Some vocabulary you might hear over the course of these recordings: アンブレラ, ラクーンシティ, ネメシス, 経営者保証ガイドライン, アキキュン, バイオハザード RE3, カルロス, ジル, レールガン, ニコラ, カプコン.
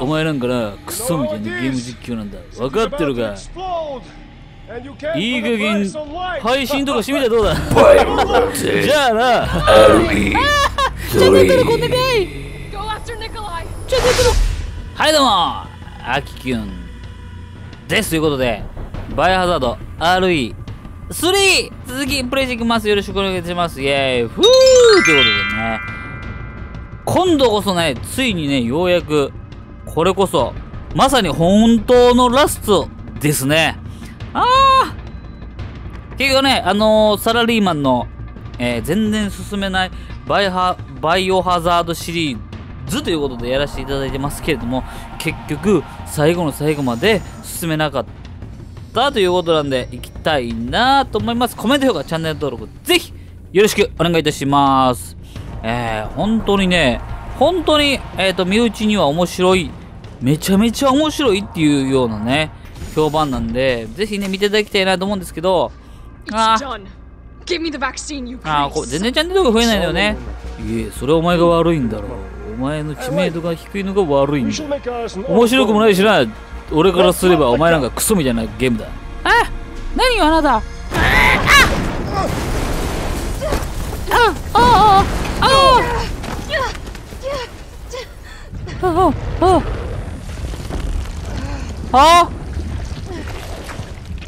お前なんかな、クソみたいなゲーム実況なんだ。分かってるか。いい加減配信とかしてみたらどうだ。じゃあな。チャンネルこんなかい。はいどうも、アキキュンです。ということで、バイオハザード RE3 続きプレイしていきます。よろしくお願いします。イェーイ。ふうということでね、今度こそね、ついにね、ようやく、これこそ、まさに本当のラストですね。結局ね、サラリーマンの、全然進めないバイオハザードシリーズということでやらせていただいてますけれども、結局、最後の最後まで進めなかったということなんで、いきたいなと思います。コメント評価、チャンネル登録、ぜひ、よろしくお願いいたします。本当にね、本当に、身内には面白い、めちゃめちゃ面白いっていうようなね、評判なんで、ぜひね、見ていただきたいなと思うんですけど、全然チャンネル登録増えないのよね。いえ、それはお前が悪いんだろう。お前の知名度が低いのが悪いんだ。面白くもないしな、俺からすればお前なんかクソみたいなゲームだ。何よあなた。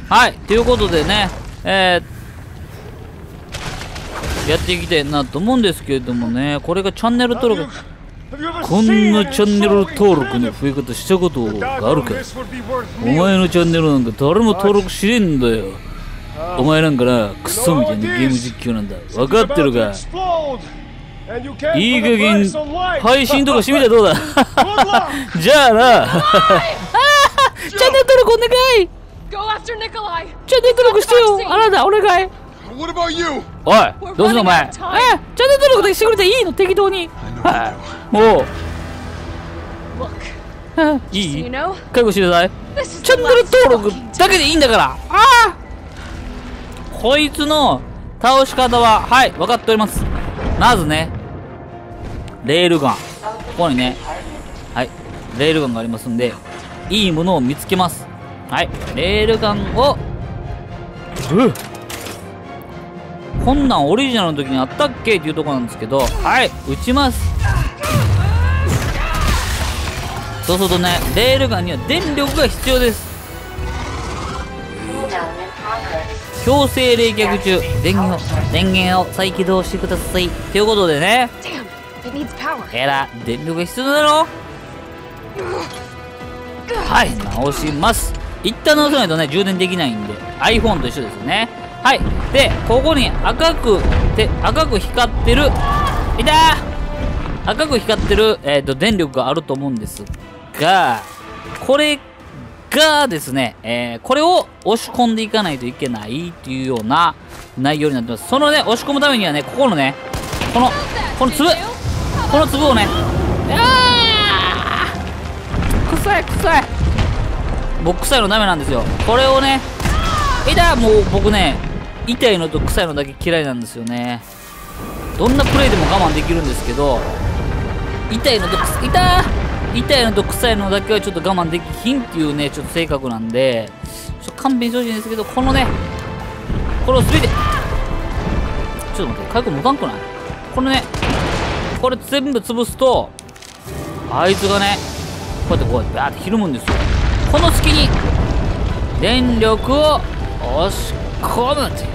はい、ということでね、やっていきたいなと思うんですけれどもね、これがチャンネル登録、こんなチャンネル登録の増え方したことがあるか。お前のチャンネルなんか誰も登録しねえんだよ。お前なんかな、クソみたいなゲーム実況なんだ。分かってるか。いい加減配信とかしてみたらどうだ。じゃあな。チャンネル登録お願い。チャンネル登録してよ、あなたお願い。おい、どうすんのお前。チャンネル登録だけしてくれていいの、適当に。もういい、覚悟してください。チャンネル登録だけでいいんだから。こいつの倒し方ははい、分かっております。まずね、レールガン、ここにね、はい、レールガンがありますんで、いいものを見つけます。はい、レールガンを、こんなんオリジナルの時にあったっけっていうとこなんですけど、はい、撃ちます。そうするとね、レールガンには電力が必要です。強制冷却中、電源を再起動してください。ということでね、電力が必要だろ。はい、直します。一旦直さないとね、充電できないんで、 iPhone と一緒ですね。はい、でここに赤く光ってる、赤く光ってる、電力があると思うんですが、これがですね、これを押し込んでいかないといけないっていうような内容になってます。そのね、押し込むためにはね、ここのね、この粒をね、臭い僕臭いのダメなんですよ。これをね、もう僕ね、痛いのと臭いのだけ嫌いなんですよね。どんなプレイでも我慢できるんですけど、痛いのと臭いのだけはちょっと我慢できひんっていうね、ちょっと性格なんで、ちょっと勘弁してほしいんですけど、このね、これを全て、ちょっと待って、回復もかんくない？これね、これ全部潰すと、あいつがね、こうやってバーってひるむんですよ。この隙に電力を押し込むっていう。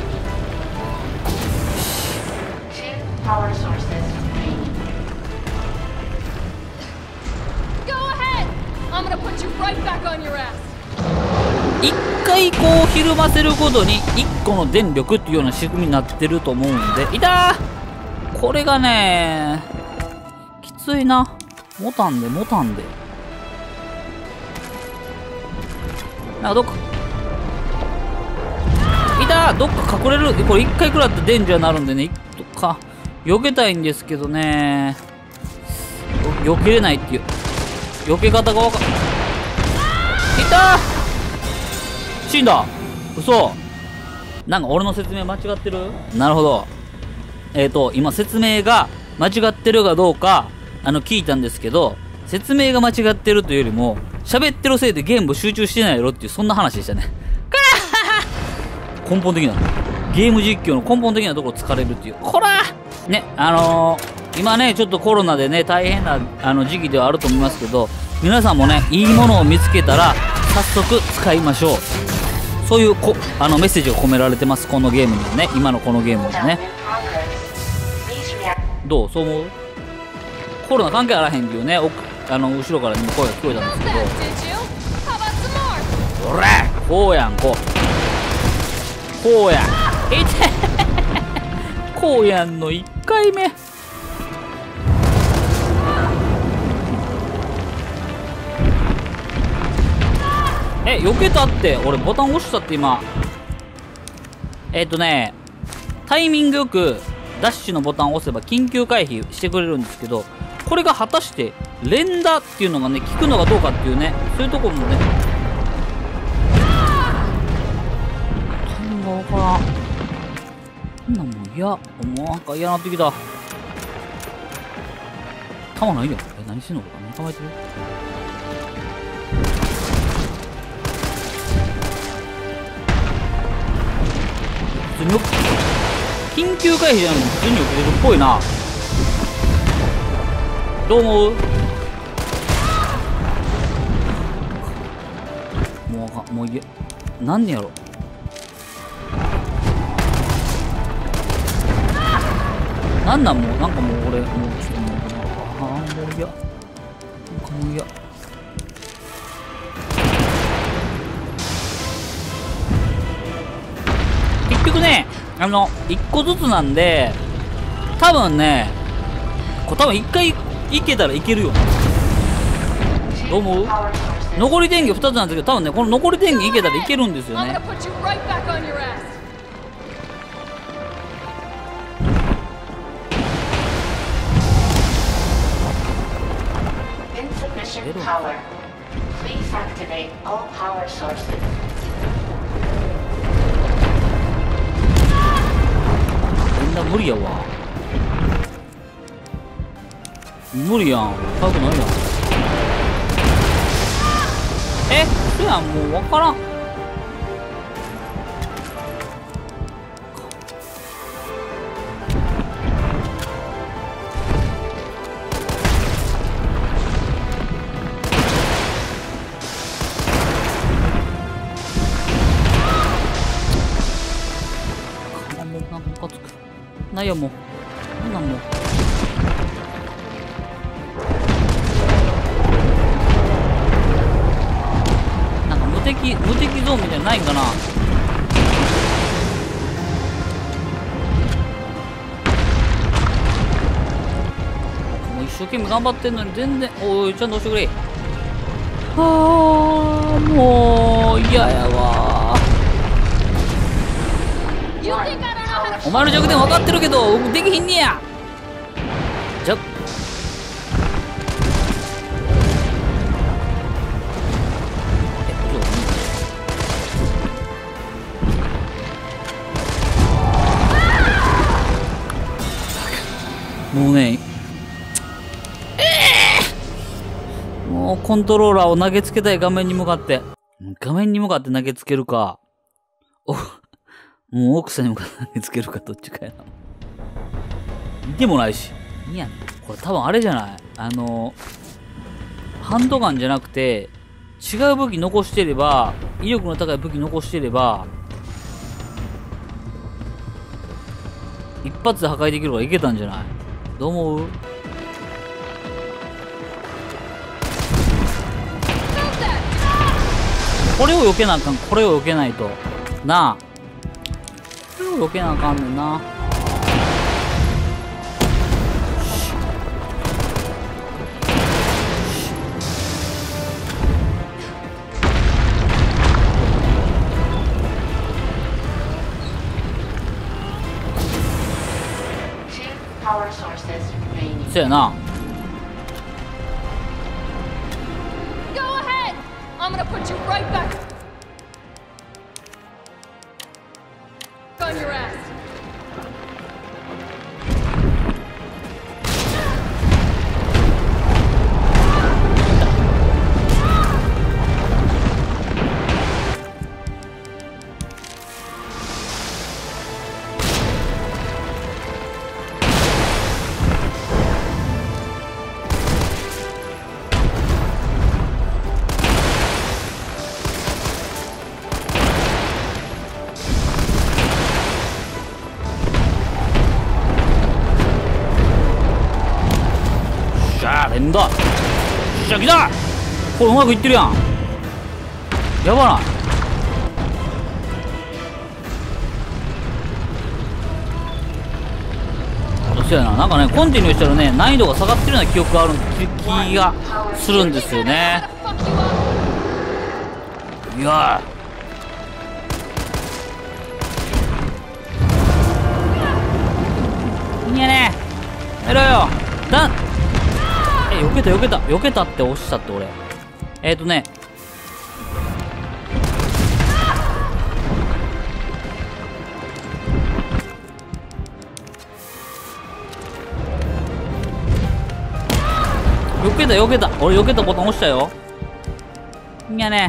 一回こうひるませるごとに1個の電力っていうような仕組みになってると思うんで、これがねきついな。もたんでなんかどっか隠れる。これ1回食らってデンジャーになるんでね、どっか避けたいんですけどね、避けれないっていう、避け方がわかんない。死んだ。嘘、なんか俺の説明間違ってる。なるほど。今説明が間違ってるかどうか聞いたんですけど、説明が間違ってるというよりも、喋ってるせいでゲーム集中してないやろっていう、そんな話でしたね。根本的な、ゲーム実況の根本的なところ疲れるっていう。こらね、今ね、ちょっとコロナでね、大変な時期ではあると思いますけど、皆さんもね、いいものを見つけたら、早速使いましょう。そういうメッセージが込められてます、このゲームにはね。今のこのゲームにはね。どうそう思う？コロナ関係あらへんっていうね、後ろから声が聞こえたんですけど。おらこうやん、こう。こうやん。いてこうやんの1回目。え、避けたって、俺ボタン押したって今。タイミングよくダッシュのボタンを押せば緊急回避してくれるんですけど、これが果たして連打っていうのがね、効くのかどうかっていうね、そういうところもね、タイミングが分からん。こんなんも嫌、もうなんか嫌なってきた。弾ないやん。え、何してんのかな、構えてる。緊急回避じゃないのに普通に起きてるっぽいな。どう思う？もうあかん、もういえ、何やろ。なんなんもう、なんかもう俺、もうちょっともう、もういや、なんかもういや。結局ね、一個ずつなんで、多分ね、多分一回いけたらいけるよね。どう思う？残り電源2つなんですけど、多分ね、この残り電源いけたらいけるんですよね。無理やわ、無理やん、使うとないやん。えっ、そやん、もうわからん。もうなんかムカつくないよ、もう。なんなんもう。なんか無敵ゾーンみたいなのないんかな。もう一生懸命頑張ってんのに全然、おい、ちゃんと押してくれ。はあ、もう嫌やわ。お前の弱点分かってるけどできひんねや。じゃもうね、もうコントローラーを投げつけたい、画面に向かって投げつけるか、もう奥さんにも投げつけるか、どっちかやな。見てもないし。いや、これ多分あれじゃない？ハンドガンじゃなくて、違う武器残してれば、威力の高い武器残してれば、一発で破壊できるからいけたんじゃない？どう思う？これを避けなあかん、これを避けないと。なあ。避けなあかんねんな。そやな。んだ。よっしゃ、来た。これうまくいってるやん。やばない。そうやな、なんかね、コンティニューしたらね、難易度が下がってるような記憶がある気がするんですよね。いやー、いいね。やろよ。だん。え、避けたって落ちたって俺。ね。避けた。俺避けたボタン押したよ。いやね。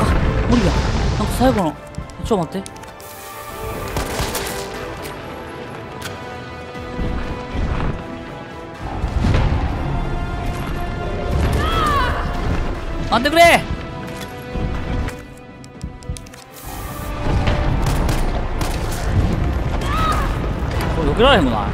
あ、無理だ。最後の、ちょっと待って、待ってくれ。これ避けられへんもんな。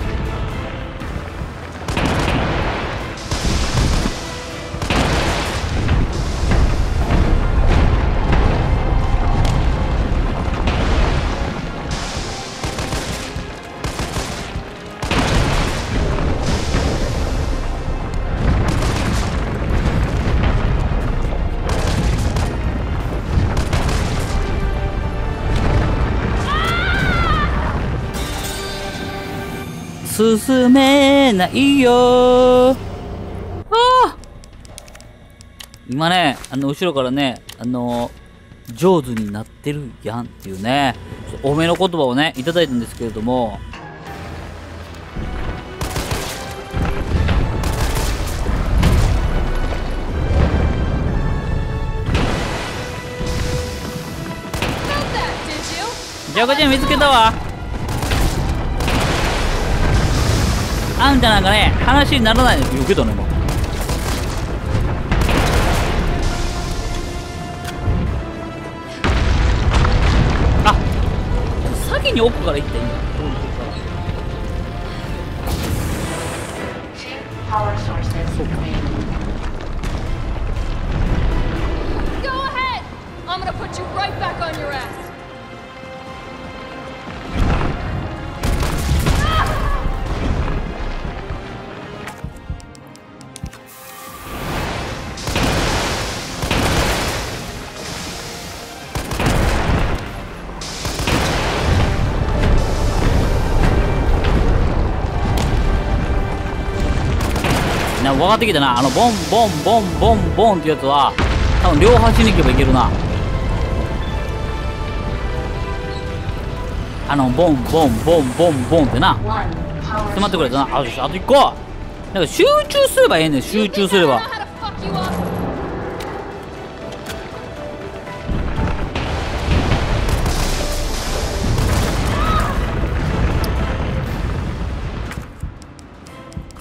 進めないよー。ああ、今ね、後ろからね、上手になってるやんっていうね、おめの言葉をね、いただいたんですけれども、ジャガちゃん見つけたわ。あんたなんかね、話にならないの。避けたね、今。あ、先に奥から行った、今。そうか。分かってきたな。ボンボンボンボンボンってやつは多分両端に行けばいけるな。ボンボンボンボンボンってな。迫ってくれたな。よし、あと1個なんか集中すればええねん。集中すればく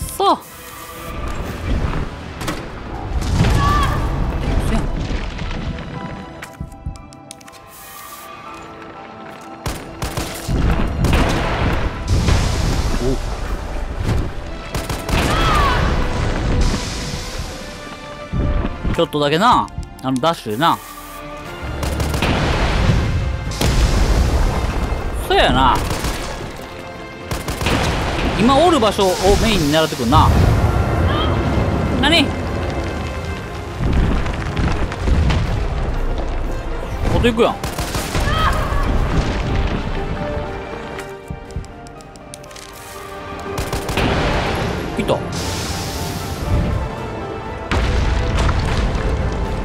そ。ちょっとだけな、ダッシュでな。そうやな、今おる場所をメインに狙ってくるな。何あと行くやん。いた、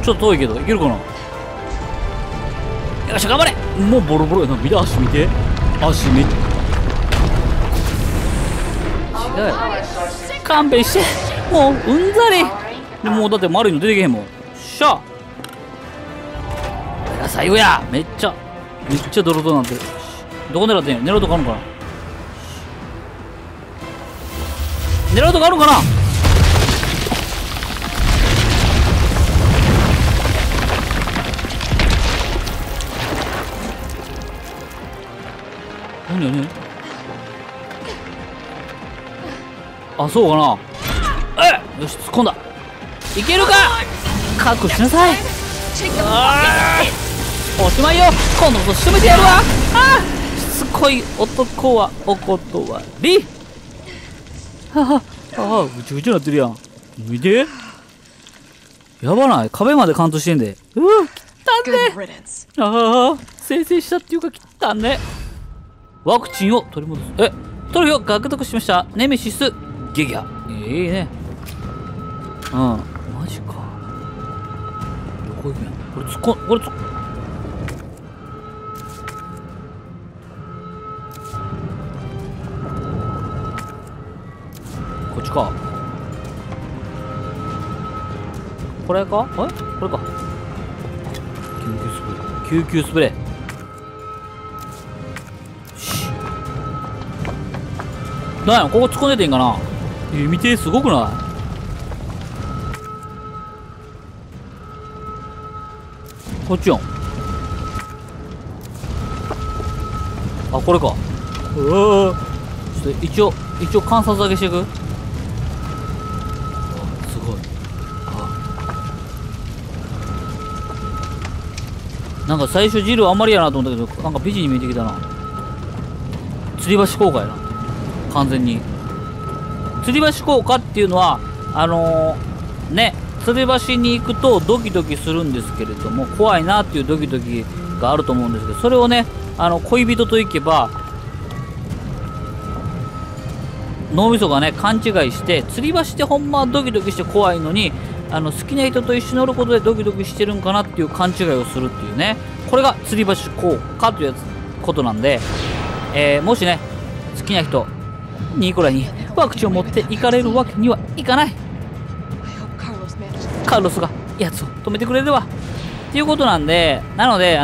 ちょっと遠いけどいけるかな。よっしゃ、頑張れ。もうボロボロやな。見て、足見て、足見て。違うよ、勘弁して。もううんざりで、もうだって丸いの出てけへんもん。よっしゃ、いや最後や。めっちゃ泥棒なんて。どこ狙ってんの。狙うとこあるのかな。狙うとこあるのかな。何あ、そうかな。えっ、よし、突っ込んだ。いけるか、覚悟しなさい。おしまいよ、今度こそ仕留めてやるわ。ああ、しつこい男はお断り。はあ、ぐちゃぐちゃなってるやん。見て、やばない、壁まで貫通してんで。うっ、汚ね。ああ、生成したっていうか汚ね。ワクチンを取り戻す。え、トロフィーを獲得しました。ネメシス撃破。いいね。うん、マジか。どこ行くんやこれ。こっちか、これか、え、これか。救急スプレー。なんや、ここ突っ込んでてんかな。見て、すごくない、こっちやん。あ、これか。ちょっと一応観察だけしていく。あ、すごい。あ、なんか最初ジルあんまりやなと思ったけど、なんか美人に見えてきたな。吊り橋効果やな、完全に。吊り橋効果っていうのはね、吊り橋に行くとドキドキするんですけれども、怖いなっていうドキドキがあると思うんですけど、それをね、恋人と行けば脳みそがね勘違いして、吊り橋ってほんまはドキドキして怖いのに、好きな人と一緒に乗ることでドキドキしてるんかなっていう勘違いをするっていうね、これが吊り橋効果ということなんで、もしね好きな人ニコラにワクチンを持って行かれるわけにはいかない。カルロスがやつを止めてくれればっていうことなんで、なので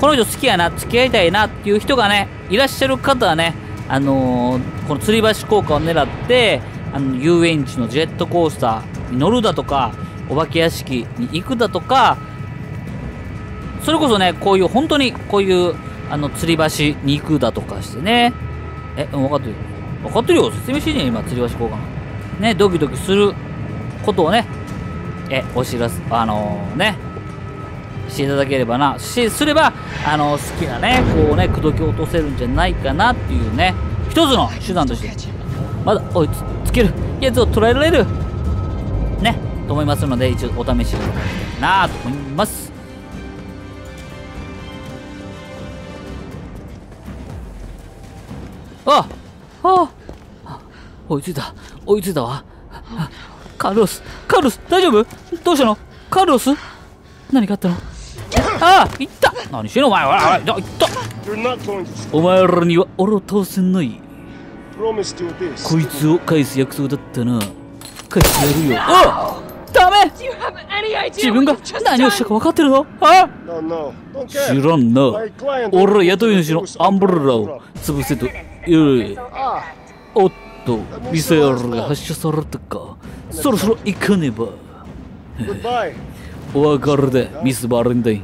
この人好きやな、付き合いたいなっていう人がねいらっしゃる方はね、この吊り橋効果を狙って、遊園地のジェットコースターに乗るだとか、お化け屋敷に行くだとか、それこそねこういう本当にこういう吊り橋に行くだとかしてね。え、分かってるよ。分かってるよ。説明してね、今、吊り橋効果の。ね、ドキドキすることをね、お知らせ、していただければな、すれば、好きなね、こうね、口説き落とせるんじゃないかなっていうね、一つの手段として、まだ追いつけるやつを捉えられる、ね、と思いますので、一応お試しいただきたいなと思います。ああ、はあ、追いついたわ。カルロス大丈夫、どうしたのカルロス、何があったの。ああ、いった、何してんのお前は。いった、お前らには俺を通せない、こいつを返す約束だったな。返してやるよ。ああ、ダメ、自分が何をしたか分かってるの。ああ、知らんな。俺は雇い主のアンブレラを潰せと。おっと、ミサイルが発射されたか。そろそろ行かねば。お別れで、ミス・バレンタイン。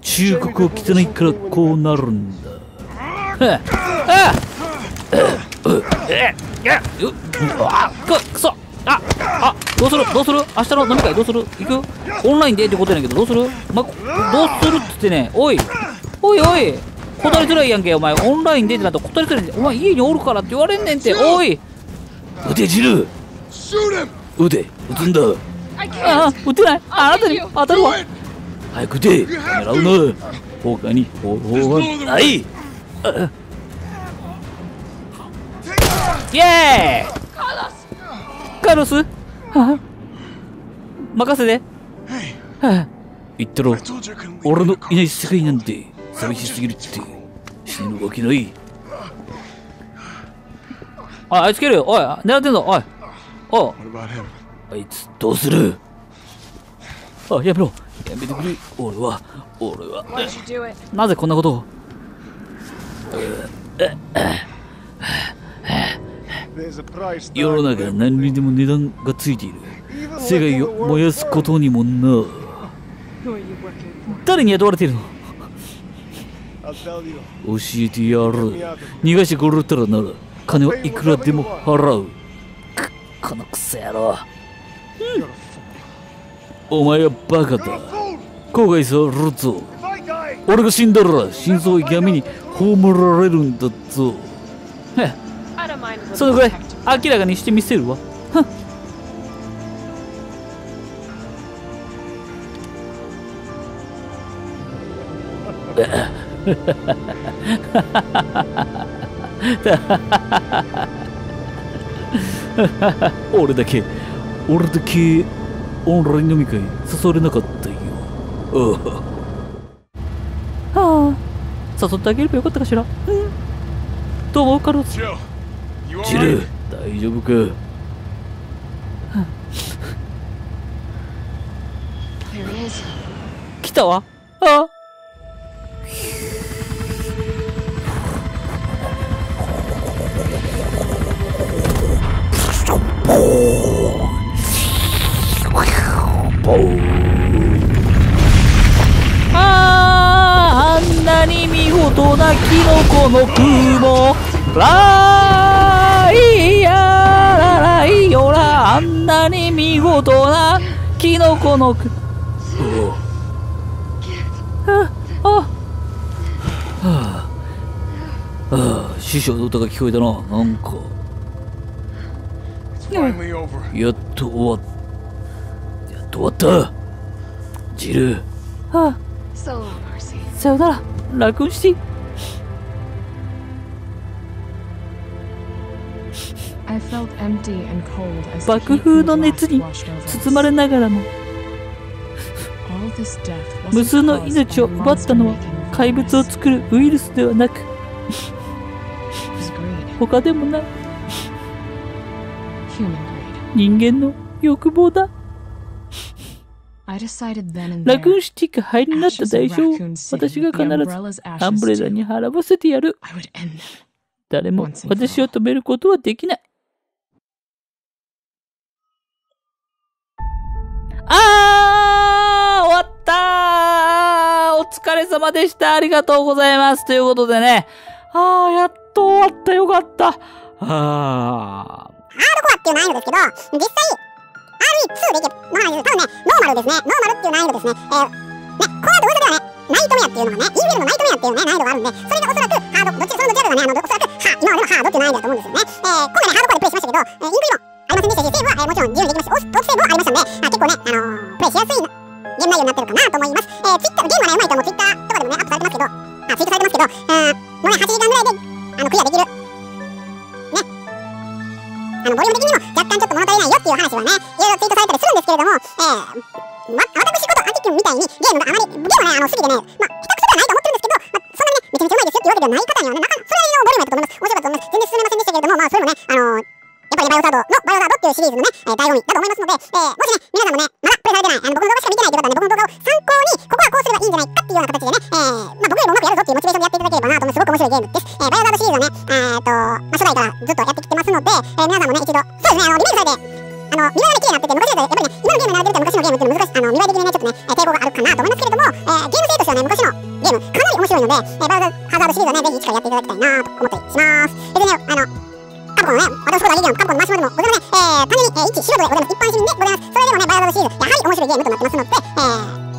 忠告を汚いからこうなるんだ。くそ。あ、どうする明日の飲み会どうする、行くオンラインでってことやねんけど、どうする、ま、どうするっつってね、おい断りづらいやんけ、お前オンラインでってなったら断りづらいんで、お前家におるからって言われんねんて、おい。撃て、ジル、撃つんだ。ああ、撃てない、あなたに当たるわ。早く撃て、狙うな、他に方法はない。あ、イエーイ、カルロス、はあ、任せて。はあ、言ったろ、俺のいない世界なんて寂しすぎるって、死ぬわけない。あ、あいつ蹴るよ、おい、狙ってんぞ、おい、あいつどうする。あ、やめろ、やめてくれ。俺はなぜこんなことを。世の中何にでも値段がついている。世界を燃やすことにもな。誰に雇われているの。教えてやる。逃がしてくれたらなら金はいくらでも払う。このクソ野郎、お前はバカだ、後悔されるぞ。俺が死んだら心臓を闇に葬られるんだぞ。そのぐらい明らかにしてみせるわ。俺だけオンライン飲み会誘われなかったよ。はあ、誘ってあげればよかったかしら。どうもカロス。ジル、大丈夫か。来たわ。ああ。あんなに見事なキノコの雲ライヤラライヨラ、あんなに見事なキノコの雲師匠の歌が聞こえたな。なんかやっと終わった。ジル、さよなら、楽にして。爆風の熱に包まれながらも無数の命を奪ったのは怪物を作るウイルスではなく他でもない、人間の欲望だ。ラクーンシティが灰になった代償を私が必ずアンブレラに払わせてやる。誰も私を止めることはできない。あー、終わったー、お疲れ様でした、ありがとうございますということでね、あー、やっと終わった、よかった。あーハードコアっていうのはあるんですけど、実際 R2 でいけば、まあ、多分ね、ノーマルですね。ノーマルっていうのは、コアド技ではね、ナイトメアっていうのがね、インフィルのナイトメアっていうね、難易度があるんで、それがおそらくハード、どっち、そのどちらかがね、おそらく、今までのハードっていう難易度だと思うんですよね。今回ね、ハードコアでプレイしましたけど、インフィルもありませんでしたし、セーブは、もちろん自由にできましたし、オフセーブはありましたんで、結構ね、プレイしやすいゲーム内容になってるかなと思います。Twitter、ゲームはね、うまいともう Twitter とかでもね、アップされてますけど、ツイートされてますけど、もうね、8時間ぐらいで、クリアできる。ボリューム的にも若干ちょっと物足りないよっていう話はね、いろいろツイートされたりするんですけれども、私ことアキ君みたいにゲームがあまり、ゲームはね、好きでね、まあ、下手くそではないと思ってるんですけど、まあ、そんなね、めちゃめちゃうまいですよっていうわけではない方にはね、なかなかそれなりのボリュームやったと思います。面白かったと思います。全然進めませんでしたけれども、まあ、それもね、やっぱりバイオザードっていうシリーズのね、醍醐味だと思いますので、もしね、皆さんもね、まだプレイされてない、僕の動画しか見てないという方はね、僕の動画を参考に、ここはこうすればいいんじゃないかっていうような形でね、まあ、僕よりもうまくやるぞっていうモチベーションでやっていただければなと思います。すごく面白いゲームです。バイオザードシリーズはね、初代からずっとやってきてますので、皆さんもね、一度、そうですね、リメイクされて、見栄えが綺麗になってて、昔よりやっぱりね、今のゲームに慣れてると昔のゲームっていうのは難しい、見栄え的にね、ちょっとね、抵抗があるかなと思いますけれども、ゲーム性としてはね、昔のゲーム、かなり面白いので、バイオハザードシリーズはね、ぜひ一回やっていただきたいなと思ったりします。でね、カプコンのね、私ことはレギュラーのカプコンのマシュマロでも、ございますね、単純に一素人でございます、一般市民でございます。それでもね、バイオハザードシリーズ、やはり面白いゲームとなってますので、ぜひね、一からやっていただきたいですし、これからね、他の、まあ、3までね、リメイクされてますけど、この後のシーズ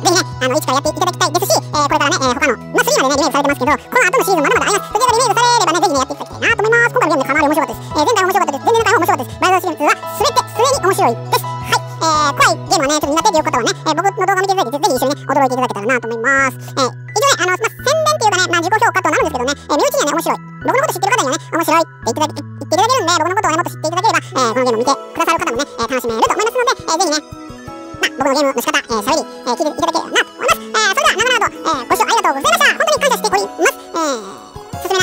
ンまだまだあります。そちらがリメイクされればね、ぜひね、やっていただきたいなと思います。今回のゲームかなり面白かったです。前回面白かったです。全然の回も面白かったです。バイオハザードシリーズは全て常に面白いです。はい、怖いゲームはね、ちょっと苦手という方はね、僕の動画を見ていただいて、ぜひ一緒にね、驚いていただけたらなと思います。一応ね、まあ、宣伝っていうかね、まあ、自己評価とはなるんですけどね、身内にはね、面白い。僕のこと知ってる方にはね、面白いって言っていただけるんで、僕のことをね、もっと知っていただければ、このゲームを見てくださる方もね、楽しめると思いますので、ぜひね、まあ、僕のゲームの仕方、喋り、聞いていただければなと思います。それでは、長々と、ご視聴ありがとうございました。本当に感謝しております。進めな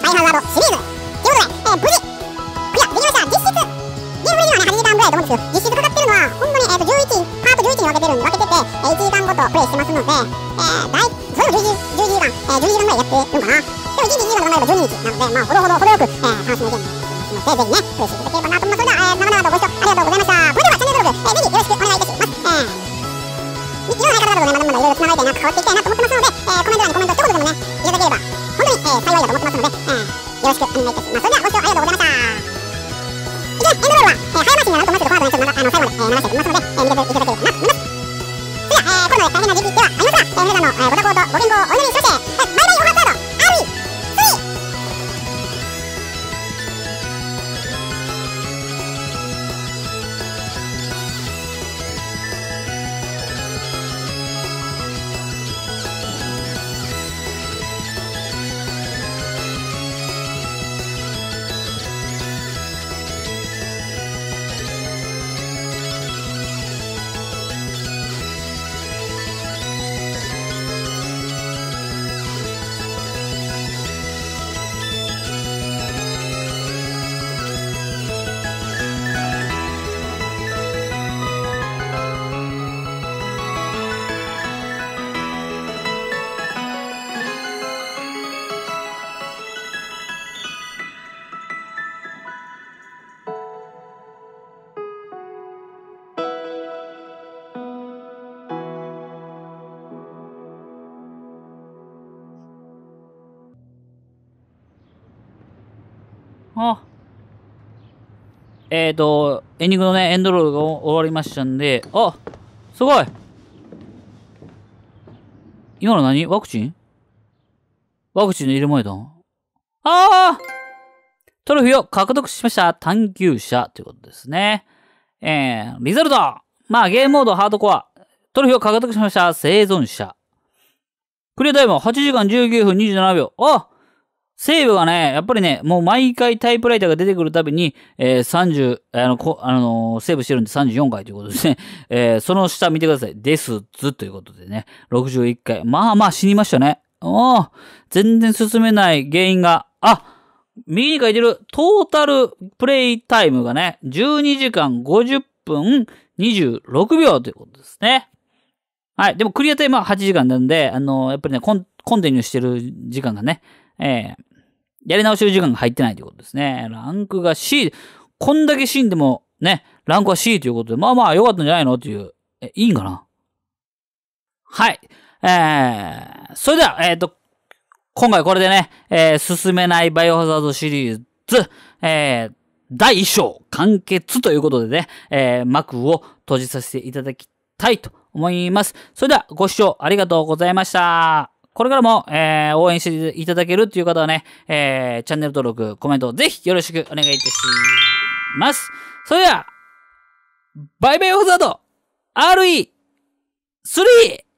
い、バイオハザードシリーズ。ということで、無事、実質かかってるのは、本当に、パート11に分けてるんで、1時間ごとプレイしてますので、それも10時間ぐらいやってるのかな。でも1日2時間と考えれば12日なので、まあ、ほどよく、楽しめるゲームになってますので、ぜひね、プレイしていただければなと思います。それでは、長々とご視聴ありがとうございました。それでは、チャンネル登録、ぜひよろしくお願いいたします。日常の方々とね、まだまだいろいろ繋がりたいな、変わっていきたいなと思ってますので、コメント欄にコメント一言でもね、いただければ、本当に、幸いだと思ってますので、よろしくお願いいたします。それでは、ご視聴ありがとうございました。以上、エンドロールは、話になると思うんですけど、最後まで回しておきますので、見ていただければなと思います。エンディングのね、エンドロールが終わりましたんで、あ、すごい！今の何？ワクチンの入れ物やったん？ああ！トロフィーを獲得しました。探求者ということですね。リザルト！まあ、ゲームモードハードコア。トロフィーを獲得しました。生存者。クリアタイムは8時間19分27秒。あ！セーブがね、やっぱりね、もう毎回タイプライターが出てくるたびに、セーブしてるんで34回ということですね。その下見てください。です、ずということでね。61回。まあまあ死にましたね。全然進めない原因が、あ、右に書いてる、トータルプレイタイムがね、12時間50分26秒ということですね。はい。でもクリアタイムは8時間なんで、やっぱりね、コンティニューしてる時間がね、やり直しの時間が入ってないということですね。ランクが C。こんだけ死んでもね、ランクは C ということで、まあまあ良かったんじゃないのという。いいんかな？はい。それでは、今回これでね、進めないバイオハザードシリーズ、第1章完結ということでね、幕を閉じさせていただきたいと思います。それでは、ご視聴ありがとうございました。これからも、応援していただけるという方はね、チャンネル登録、コメントぜひよろしくお願いいたします。それでは、バイバイオハザード RE3